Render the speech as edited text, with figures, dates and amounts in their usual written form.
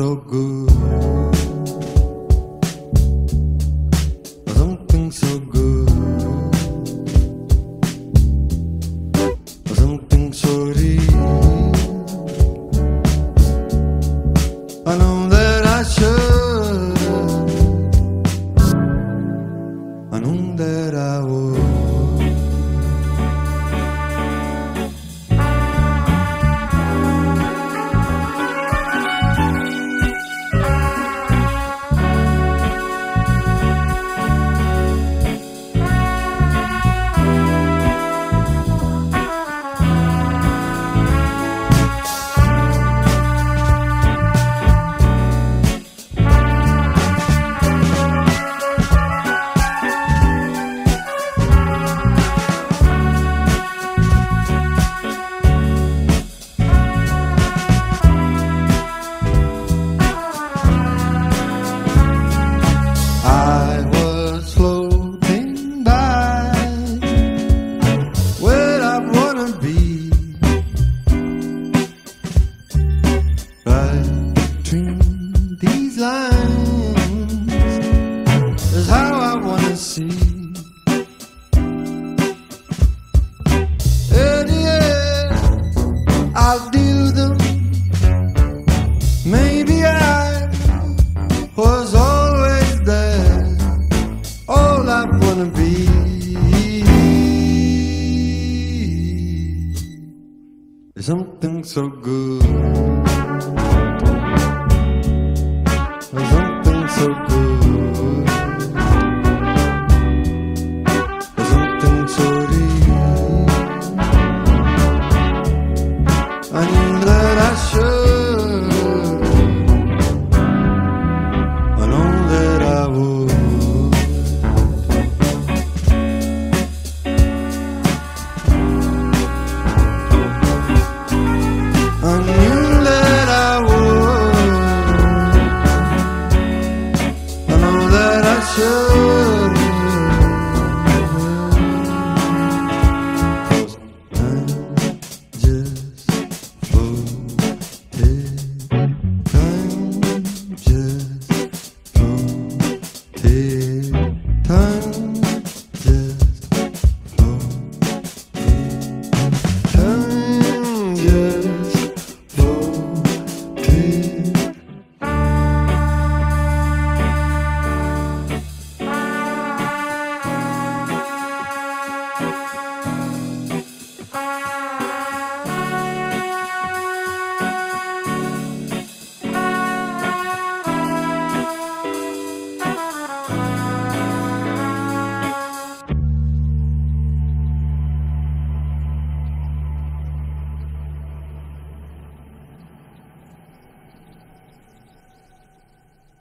so good. Something so good. Something so real. I know that I should. I know that I would. Lines is how I want to see. In the end, I'll do them. Maybe I was always there, all I want to be. There's something so good. Something so good. Something so real. I knew that I should. I know that I would. I knew that I would. I'm just